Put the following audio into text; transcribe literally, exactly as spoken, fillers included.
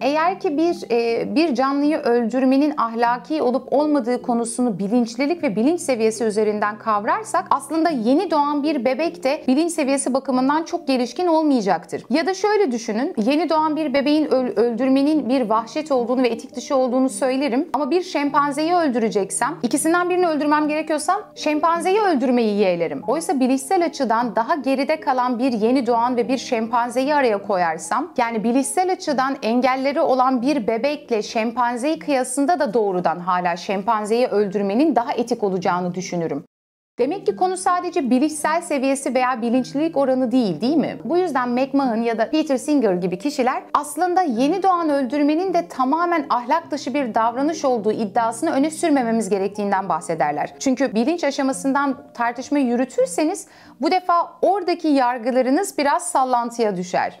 Eğer ki bir bir canlıyı öldürmenin ahlaki olup olmadığı konusunu bilinçlilik ve bilinç seviyesi üzerinden kavrarsak aslında yeni doğan bir bebek de bilinç seviyesi bakımından çok gelişkin olmayacaktır. Ya da şöyle düşünün, yeni doğan bir bebeğin öldürmenin bir vahşet olduğunu ve etik dışı olduğunu söylerim ama bir şempanzeyi öldüreceksem, ikisinden birini öldürmem gerekiyorsa şempanzeyi öldürmeyi yeğlerim. Oysa bilişsel açıdan daha geride kalan bir yeni doğan ve bir şempanzeyi araya koyarsam, yani bilişsel açıdan engelleri olan bir bebekle şempanzeyi kıyasında da doğrudan hala şempanzeyi öldürmenin daha etik olacağını düşünürüm. Demek ki konu sadece bilişsel seviyesi veya bilinçlilik oranı değil, değil mi? Bu yüzden McMahon ya da Peter Singer gibi kişiler aslında yeni doğan öldürmenin de tamamen ahlak dışı bir davranış olduğu iddiasını öne sürmememiz gerektiğinden bahsederler. Çünkü bilinç aşamasından tartışma yürütürseniz bu defa oradaki yargılarınız biraz sallantıya düşer.